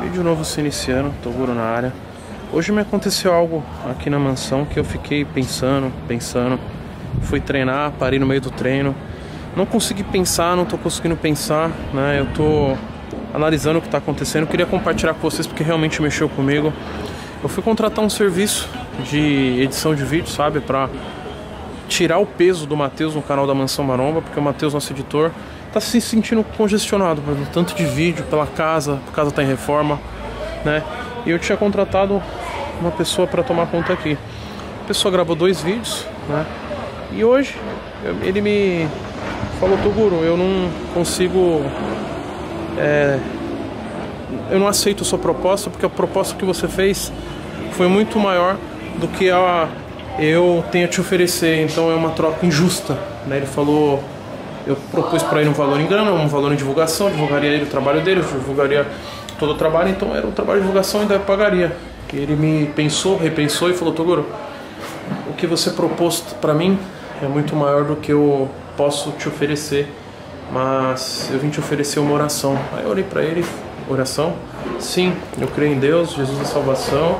Vídeo novo se iniciando, Toguro na área. Hoje me aconteceu algo aqui na mansão que eu fiquei pensando. Fui treinar, parei no meio do treino. Não consegui pensar, não tô conseguindo pensar, né? Eu tô analisando o que tá acontecendo. Eu queria compartilhar com vocês porque realmente mexeu comigo. Eu fui contratar um serviço de edição de vídeo, sabe? Pra tirar o peso do Matheus no canal da Mansão Maromba, porque o Matheus, nosso editor, tá se sentindo congestionado pelo tanto de vídeo, pela casa, a casa tá em reforma, né? E eu tinha contratado uma pessoa para tomar conta aqui. A pessoa gravou 2 vídeos, né? E hoje ele me falou: Toguro, eu não consigo, eu não aceito a sua proposta, porque a proposta que você fez foi muito maior do que eu tenho a te oferecer, então é uma troca injusta, né? Ele falou, eu propus para ele um valor em grana, um valor em divulgação, divulgaria ele o trabalho dele, divulgaria todo o trabalho, então era um trabalho de divulgação, ainda eu pagaria. E ele me pensou, repensou e falou: Toguro, o que você propôs para mim é muito maior do que eu posso te oferecer, mas eu vim te oferecer uma oração. Aí eu olhei para ele: oração? Sim, eu creio em Deus, Jesus é salvação.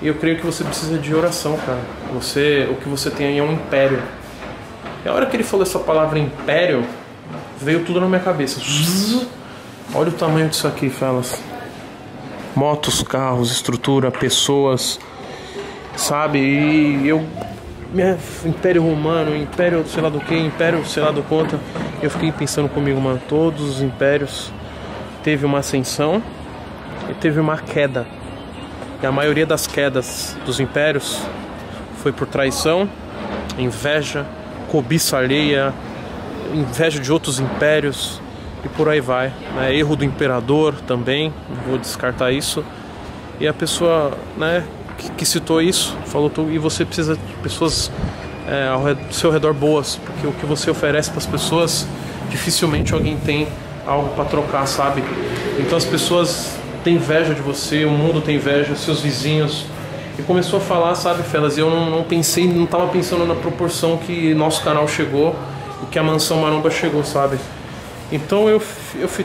E eu creio que você precisa de oração, cara. O que você tem aí é um império. E a hora que ele falou essa palavra império, veio tudo na minha cabeça. Zzz. Olha o tamanho disso aqui, fellas. Motos, carros, estrutura, pessoas, sabe? E eu... Império Romano, império sei lá do que, império sei lá do quanto. Eu fiquei pensando comigo, mano. Todos os impérios teve uma ascensão e teve uma queda. E a maioria das quedas dos impérios foi por traição, inveja, cobiça alheia, inveja de outros impérios e por aí vai, né? Erro do imperador também, não vou descartar isso. E a pessoa, né, que citou isso falou: e você precisa de pessoas ao seu redor boas, porque o que você oferece para as pessoas, dificilmente alguém tem algo para trocar, sabe? Então as pessoas tem inveja de você, o mundo tem inveja, seus vizinhos. E começou a falar, sabe, fellas, eu não pensei, não tava pensando na proporção que nosso canal chegou, e que a Mansão Maromba chegou, sabe? Então eu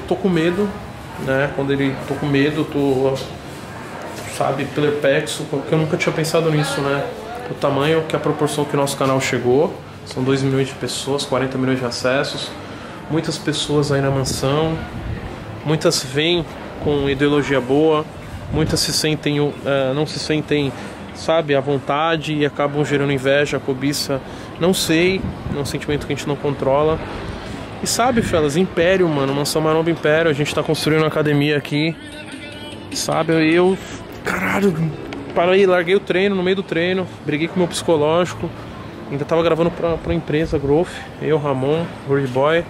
tô com medo, né? Quando ele... tô com medo, tô, sabe, perplexo, porque eu nunca tinha pensado nisso, né? O tamanho, que a proporção que nosso canal chegou, são 2 milhões de pessoas, 40 milhões de acessos, muitas pessoas aí na mansão, muitas vêm com ideologia boa, muitas se sentem, não se sentem, sabe, à vontade, e acabam gerando inveja, cobiça, não sei, é um sentimento que a gente não controla. E sabe, fellas, império, mano, Mansão Maromba império, a gente tá construindo uma academia aqui, sabe? Eu, caralho, parei, larguei o treino, no meio do treino, briguei com o meu psicológico, ainda tava gravando pra empresa Growth, eu, Ramon, Grove Boy,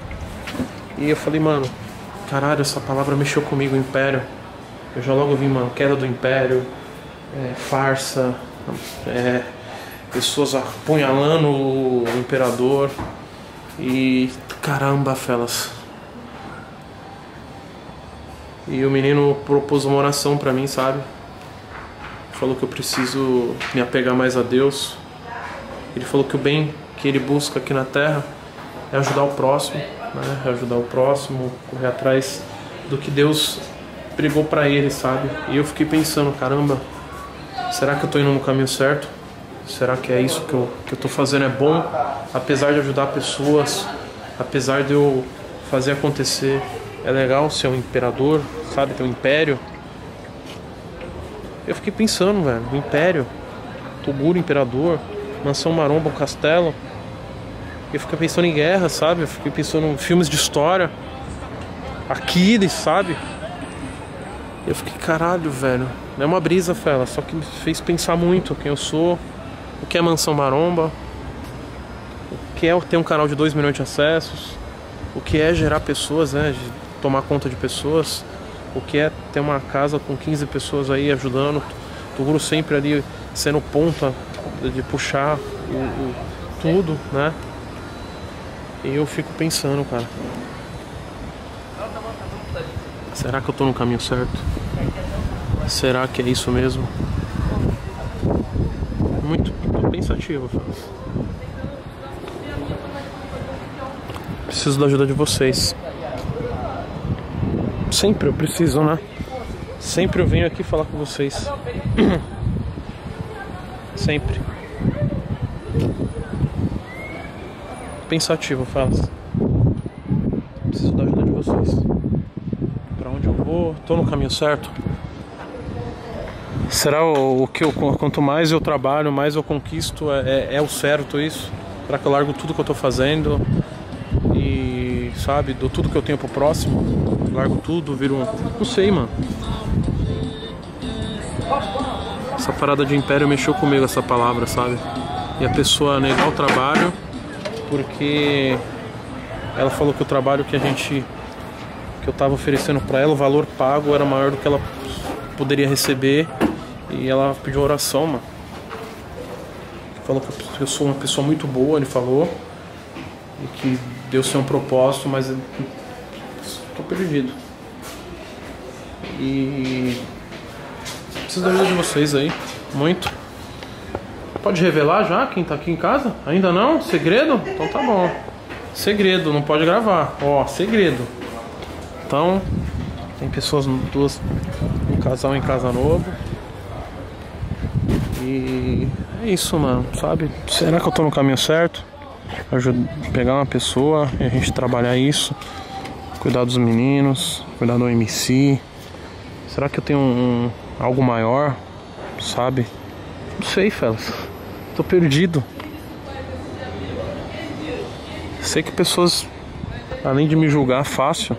e eu falei, mano, caralho, essa palavra mexeu comigo, império. Eu já logo vi, mano, queda do império, farsa, pessoas apunhalando o imperador. E caramba, fellas. E o menino propôs uma oração pra mim, sabe? Falou que eu preciso me apegar mais a Deus. Ele falou que o bem que ele busca aqui na terra é ajudar o próximo, né? Ajudar o próximo, correr atrás do que Deus pregou pra ele, sabe? E eu fiquei pensando, caramba, será que eu tô indo no caminho certo? Será que é isso que eu tô fazendo é bom? Apesar de ajudar pessoas, apesar de eu fazer acontecer, é legal ser um imperador, sabe? Ter um império. Eu fiquei pensando, velho, o império, Toguro, imperador, Mansão Maromba, o castelo. Eu fiquei pensando em guerra, sabe? Eu fiquei pensando em filmes de história, Aquiles, sabe? Eu fiquei, caralho, velho, é uma brisa, fela. Só que me fez pensar muito quem eu sou, o que é Mansão Maromba, o que é ter um canal de 2 milhões de acessos, o que é gerar pessoas, né? De tomar conta de pessoas, o que é ter uma casa com 15 pessoas aí ajudando, Toguro sempre ali sendo ponta de puxar tudo, né? E eu fico pensando, cara, será que eu tô no caminho certo? Será que é isso mesmo? Muito pensativo, fellas. Preciso da ajuda de vocês. Sempre eu preciso, né? Sempre eu venho aqui falar com vocês. Sempre. Pensativo, faz. Preciso da ajuda de vocês. Pra onde eu vou? Tô no caminho certo? Será o que eu... Quanto mais eu trabalho, mais eu conquisto. É o certo isso? Será que eu largo tudo que eu tô fazendo? E, sabe, dou tudo que eu tenho pro próximo? Largo tudo, viro um... Não sei, mano. Essa parada de império mexeu comigo, essa palavra, sabe? E a pessoa negar o trabalho porque ela falou que o trabalho que a gente... que eu tava oferecendo pra ela, o valor pago era maior do que ela poderia receber. E ela pediu oração, mano. Falou que eu sou uma pessoa muito boa, ele falou. E que Deus tem um propósito, mas eu tô perdido. E... preciso da ajuda de vocês aí, muito. Pode revelar já quem tá aqui em casa? Ainda não? Segredo? Então tá bom. Segredo, não pode gravar. Ó, segredo. Então, tem pessoas, duas, um casal em casa novo. E é isso, mano, sabe? Será que eu tô no caminho certo? Ajudar, pegar uma pessoa e a gente trabalhar isso. Cuidar dos meninos, cuidar do MC. Será que eu tenho algo maior? Sabe? Não sei, fellas. Tô perdido. Sei que pessoas, além de me julgar fácil,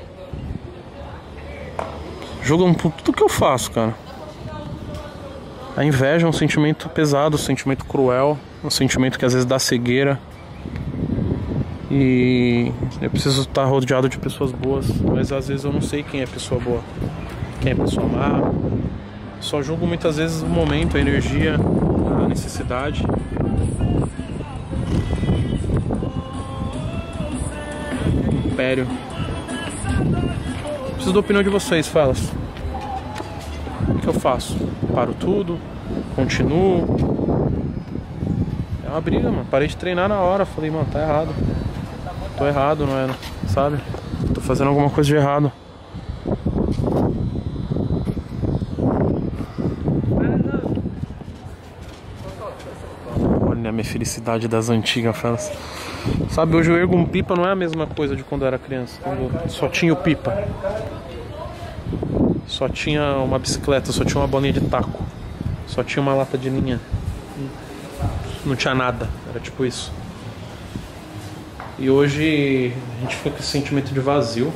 julgam por tudo que eu faço, cara. A inveja é um sentimento pesado, um sentimento cruel, um sentimento que às vezes dá cegueira. E eu preciso estar rodeado de pessoas boas, mas às vezes eu não sei quem é pessoa boa, quem é pessoa má. Só julgo muitas vezes o momento, a energia, a necessidade. Império. Preciso da opinião de vocês, fellas. O que eu faço? Paro tudo? Continuo? É uma briga, mano. Parei de treinar na hora. Falei, mano, tá errado. Tô errado, não era? Sabe? Tô fazendo alguma coisa de errado. Olha a minha felicidade das antigas, fellas. Sabe, hoje eu ergo um pipa, não é a mesma coisa de quando eu era criança. Quando eu só tinha o pipa. Só tinha uma bicicleta, só tinha uma bolinha de taco. Só tinha uma lata de linha. Não tinha nada, era tipo isso. E hoje a gente fica com esse sentimento de vazio.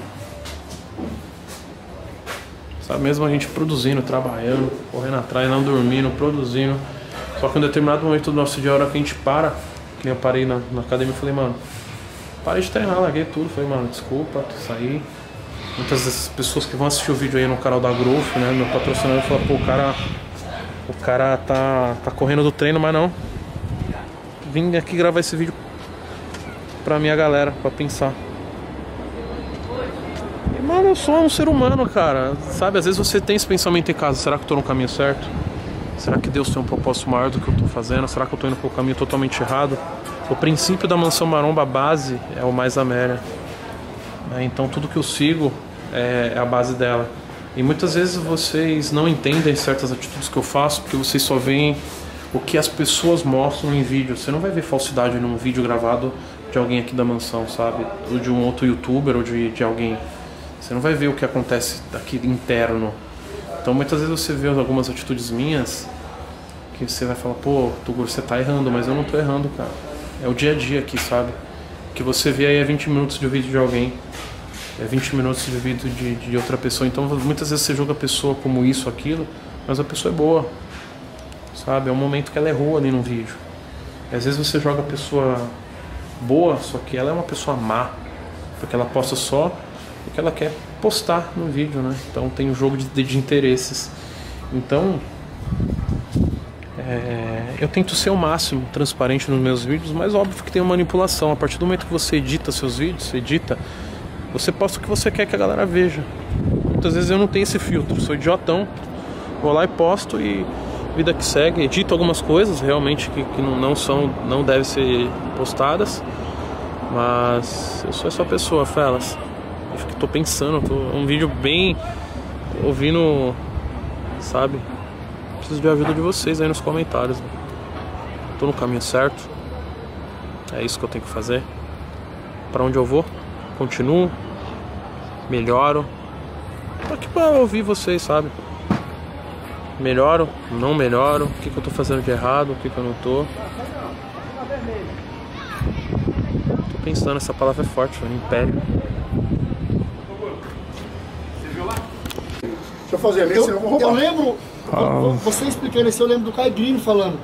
Sabe, mesmo a gente produzindo, trabalhando, correndo atrás, não dormindo, produzindo. Só que em um determinado momento do nosso dia, a hora que a gente para, que nem eu parei na academia e falei, mano, parei de treinar, larguei tudo. Falei, mano, desculpa, saí. Muitas dessas pessoas que vão assistir o vídeo aí no canal da Growth, né, meu patrocinador, fala, pô, o cara tá correndo do treino, mas não. Vim aqui gravar esse vídeo pra minha galera, pra pensar. E, mano, eu sou um ser humano, cara, sabe? Às vezes você tem esse pensamento em casa, será que eu tô no caminho certo? Será que Deus tem um propósito maior do que eu tô fazendo? Será que eu tô indo pro caminho totalmente errado? O princípio da Mansão Maromba, a base, é o mais amélia. Então tudo que eu sigo é a base dela. E muitas vezes vocês não entendem certas atitudes que eu faço, porque vocês só veem o que as pessoas mostram em vídeo. Você não vai ver falsidade num vídeo gravado de alguém aqui da mansão, sabe? Ou de um outro youtuber, ou de alguém. Você não vai ver o que acontece aqui interno. Então muitas vezes você vê algumas atitudes minhas que você vai falar, pô, Toguro, você tá errando. Mas eu não tô errando, cara. É o dia a dia aqui, sabe? Que você vê aí é 20 minutos de vídeo de alguém, é 20 minutos de vídeo de outra pessoa. Então muitas vezes você julga a pessoa como isso, aquilo, mas a pessoa é boa, sabe? É um momento que ela errou ali no vídeo. E às vezes você joga a pessoa boa, só que ela é uma pessoa má, porque ela posta só o que ela quer postar no vídeo, né? Então tem um jogo de interesses. Então eu tento ser o máximo transparente nos meus vídeos, mas óbvio que tem uma manipulação. A partir do momento que você edita seus vídeos, você posta o que você quer que a galera veja. Muitas vezes eu não tenho esse filtro, sou idiotão, vou lá e posto e vida que segue. Edito algumas coisas realmente que não devem ser postadas, mas eu sou essa pessoa, fellas. Eu tô pensando, um vídeo bem ouvindo sabe? Preciso de ajuda de vocês aí nos comentários. Né? Tô no caminho certo? É isso que eu tenho que fazer? Pra onde eu vou? Continuo? Melhoro? Tô aqui pra ouvir vocês, sabe? Melhoro? Não melhoro? O que, que eu tô fazendo de errado? O que, que eu não tô? Tô pensando, essa palavra é forte, é um império. Deixa eu fazer, eu lembro, você explicando isso, eu lembro do Caio Grino falando.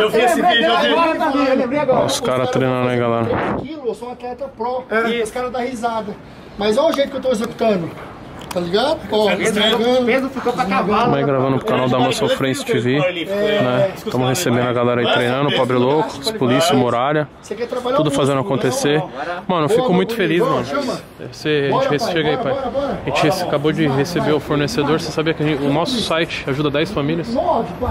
Eu vi esse vídeo, eu vi. Os caras treinando aí, galera. Eu sou um atleta pro, os caras dão risada. Mas olha o jeito que eu tô executando. Tá ligado? O peso ficou pra cavalo. Estamos aí gravando pro canal da Muscle Friends TV. Estamos recebendo a galera aí treinando, o Pobre Louco, os polícia, morária. Tudo fazendo acontecer. Mano, eu fico muito feliz, mano. Chega aí, pai. A gente acabou de receber o fornecedor. Você sabia que o nosso site ajuda 10 famílias?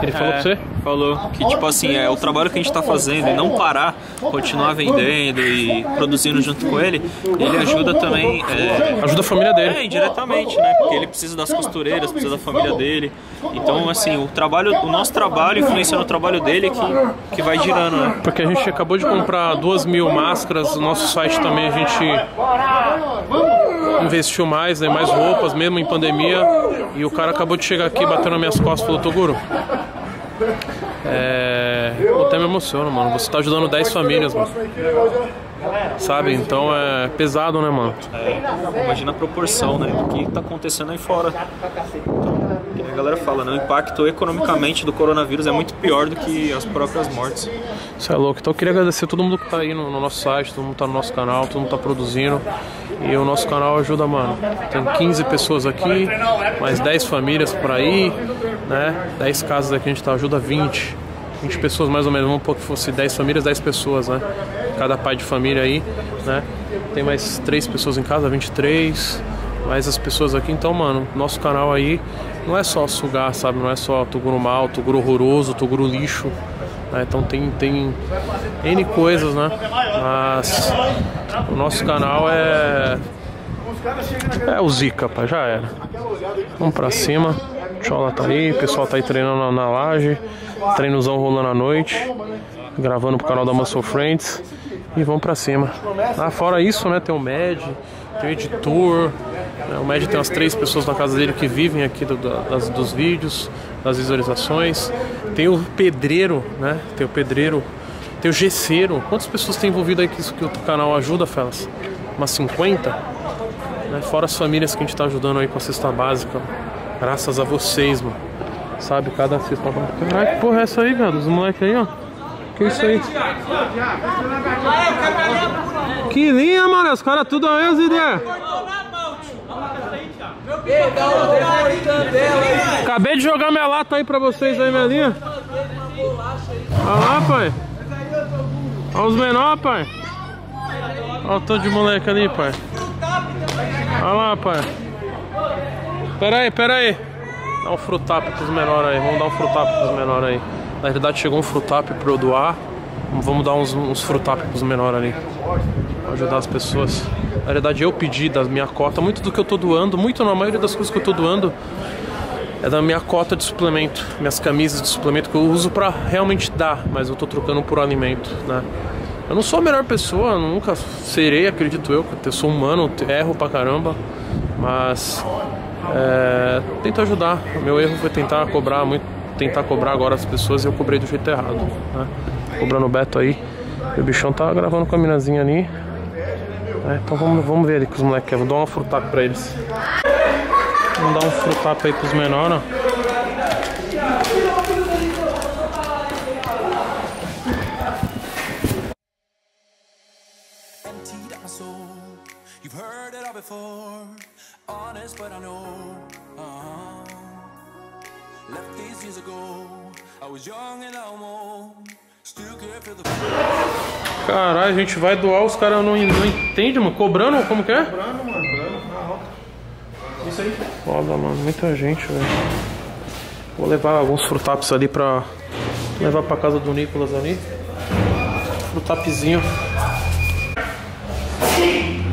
Ele falou pra você? Falou que, tipo assim, é o trabalho que a gente tá fazendo e não parar, continuar vendendo e produzindo junto com ele. Ele ajuda também. Ajuda a família dele. É, indiretamente. Né? Porque ele precisa das costureiras, precisa da família dele. Então, assim, o nosso trabalho influencia no trabalho dele que vai girando, né? Porque a gente acabou de comprar 2.000 máscaras. O nosso site também a gente investiu mais, né? Mais roupas, mesmo em pandemia. E o cara acabou de chegar aqui, batendo nas minhas costas, falou: Toguro, eu até me emociono, mano. Você tá ajudando 10 famílias, mano. Sabe, então é pesado, né, mano? É, imagina a proporção, né, do que tá acontecendo aí fora. Então, a galera fala, né, o impacto economicamente do coronavírus é muito pior do que as próprias mortes. Isso é louco. Então eu queria agradecer a todo mundo que tá aí no nosso site, todo mundo tá no nosso canal, todo mundo tá produzindo. E o nosso canal ajuda, mano. Tem 15 pessoas aqui, mais 10 famílias por aí, né? 10 casas aqui a gente tá, ajuda 20 pessoas mais ou menos, vamos pôr que fosse 10 famílias, 10 pessoas, né? Cada pai de família aí, né? Tem mais 3 pessoas em casa, 23, mais as pessoas aqui. Então, mano, nosso canal aí não é só sugar, sabe? Não é só Toguro mal, Toguro horroroso, Toguro lixo, né? Então tem N coisas, né? Mas o nosso canal é o Zika, pá, já era. Vamos pra cima. Tchola tá aí, o pessoal tá aí treinando na laje. Treinozão rolando à noite, gravando pro canal da Muscle Friends. E vamos pra cima. Ah, fora isso, né, tem o Med, tem o editor, né, o Med tem umas 3 pessoas na casa dele que vivem aqui dos vídeos, das visualizações. Tem o pedreiro, né, tem o gesseiro. Quantas pessoas tem envolvido aí que o canal ajuda, Felas? Umas 50? Né, fora as famílias que a gente tá ajudando aí com a cesta básica, graças a vocês, mano. Sabe, cada cesta. Caralho, que porra é essa aí, velho? Os moleques aí, ó. Que isso aí? Que linha, mano. Os caras tudo aí, as ideias. Acabei de jogar minha lata aí pra vocês aí, minha linha. Olha lá, pai. Olha os menor, pai. Olha o tanto de moleque ali, pai. Olha lá, pai. Pera aí. Dá um frutap pros menores aí, vamos dar um frutap pros menores aí. Na verdade chegou um frutap pra eu doar. Vamos dar uns frutap pros menores ali, pra ajudar as pessoas. Na verdade eu pedi da minha cota, muito do que eu tô doando, a maioria das coisas que eu tô doando é da minha cota de suplemento. Minhas camisas de suplemento que eu uso pra realmente dar, mas eu tô trocando por alimento, né? Eu não sou a melhor pessoa, nunca serei, acredito eu, porque eu sou humano, erro pra caramba. Mas... tento ajudar. O meu erro foi tentar cobrar agora as pessoas, e eu cobrei do jeito errado, né? Cobrando o Beto aí. E o bichão tá gravando com a minazinha ali, né? Então vamos ver ali que os moleques querem. Vou dar um frutap pra eles. Vamos dar um frutap aí pros menores, né? Honest, but I know, left these years ago, I was young and I'm old, still care for the... Caralho, a gente vai doar, os caras não entendem, mano. Cobrando, como que é? Cobrando, mano, isso aí. Foda, mano, muita gente, velho. Vou levar alguns frutapes ali pra... levar pra casa do Nicolas ali. Frutapzinho.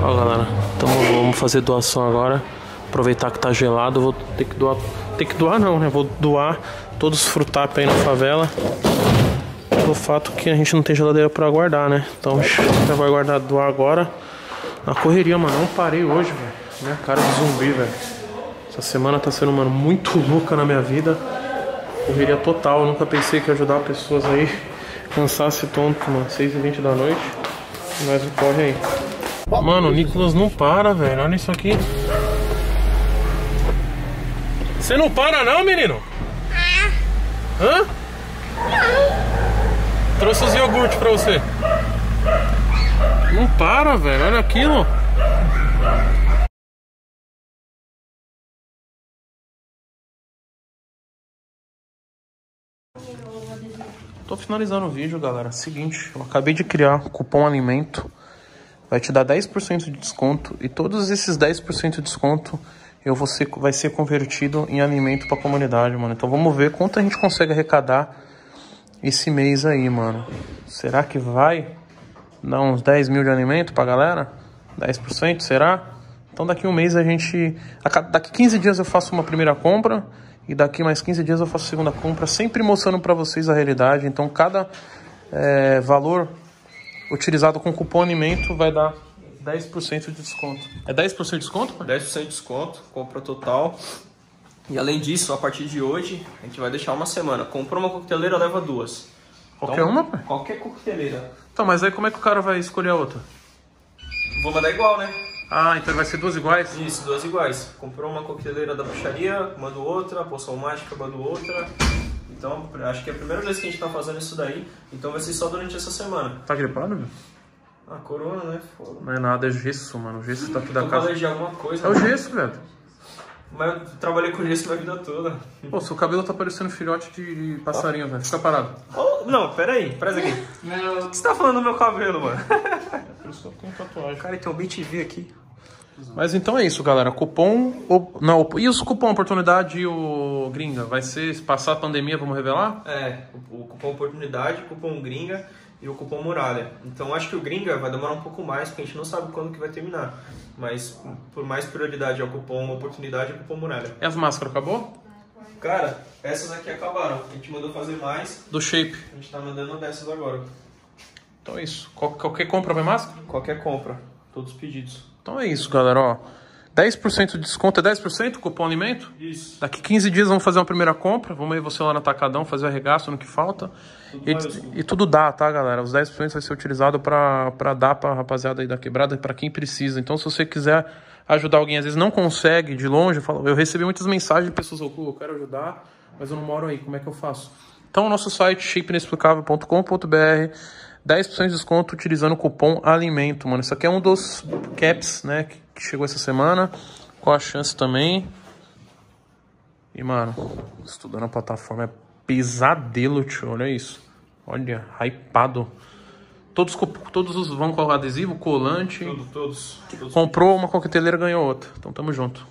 Ó, galera, então vamos fazer doação agora. Aproveitar que tá gelado, vou ter que doar ter que doar não, né? Vou doar todos os frutapes aí na favela. Pelo fato que a gente não tem geladeira pra guardar, né? Então já vai guardar, doar agora. Na correria, mano. Não parei hoje, velho. Minha cara de zumbi, velho. Essa semana tá sendo, mano, muito louca na minha vida. Correria total. Eu nunca pensei que ia ajudar pessoas aí. Cansasse tonto, mano. 6h20 da noite. Mas o corre aí. Mano, o Nicolas não para, velho. Olha isso aqui. Você não para não, menino? Hã? Trouxe os iogurtes pra você. Não para, velho. Olha aquilo. Tô finalizando o vídeo, galera. Seguinte, eu acabei de criar o cupom alimento. Vai te dar 10% de desconto. E todos esses 10% de desconto vai ser convertido em alimento pra comunidade, mano. Então vamos ver quanto a gente consegue arrecadar esse mês aí, mano. Será que vai dar uns 10 mil de alimento pra galera? 10%, será? Então daqui um mês a gente... Daqui 15 dias eu faço uma primeira compra. E daqui mais 15 dias eu faço a segunda compra. Sempre mostrando pra vocês a realidade. Então cada valor utilizado com cupom alimento vai dar 10% de desconto. É 10% de desconto? 10% de desconto. Compra total. E além disso, a partir de hoje, a gente vai deixar uma semana. Comprou uma coqueteleira, leva duas. Qualquer então, uma, pai? Qualquer coqueteleira. Então, mas aí como é que o cara vai escolher a outra? Vou mandar igual, né? Ah, então vai ser duas iguais? Isso, duas iguais. Comprou uma coqueteleira da bruxaria, manda outra. Poção mágica, manda outra. Então, acho que é a primeira vez que a gente tá fazendo isso daí. Então vai ser só durante essa semana. Tá gripado, meu? Ah, corona, né? Foda. Não é nada, é gesso, mano. O gesso tá aqui da casa. De alguma coisa, é o gesso, velho. Mas eu trabalhei com gesso minha vida toda. Pô, seu cabelo tá parecendo filhote de passarinho, velho. Fica parado. Oh, não, pera aí. Pera aí. Não. O que você tá falando do meu cabelo, mano? É por isso que eu tenho tatuagem. Cara, tem um BTV aqui. Mas então é isso, galera. Cupom... Não, e os cupom Oportunidade e o Gringa? Vai ser... Passar a pandemia, vamos revelar? É. O cupom Oportunidade, cupom Gringa e o cupom Muralha. Então acho que o Gringa vai demorar um pouco mais, porque a gente não sabe quando que vai terminar. Mas por mais prioridade é o cupom Oportunidade e o cupom Muralha. E as máscaras, acabou? Cara, essas aqui acabaram. A gente mandou fazer mais. Do shape. A gente tá mandando dessas agora. Então é isso. Qualquer compra vai máscara? Qualquer compra. Todos os pedidos. Então é isso, galera, ó. 10% de desconto, é 10% cupom alimento? Isso. Daqui 15 dias vamos fazer uma primeira compra. Vamos aí você lá no Atacadão, fazer o arregaço no que falta. E tudo dá, tá, galera? Os 10% vai ser utilizado pra dar pra rapaziada aí da quebrada, pra quem precisa. Então se você quiser ajudar alguém, às vezes não consegue de longe. Eu recebi muitas mensagens de pessoas, eu quero ajudar, mas eu não moro aí, como é que eu faço? Então o nosso site, shapeinexplicável.com.br, 10% de desconto utilizando o cupom alimento, mano. Isso aqui é um dos caps, né, que chegou essa semana. Qual a chance também? E, mano, estudando a plataforma é pesadelo, tio. Olha isso. Olha, hypado. Todos vão com adesivo, colante. Todos. Comprou uma coqueteleira, ganhou outra. Então, tamo junto.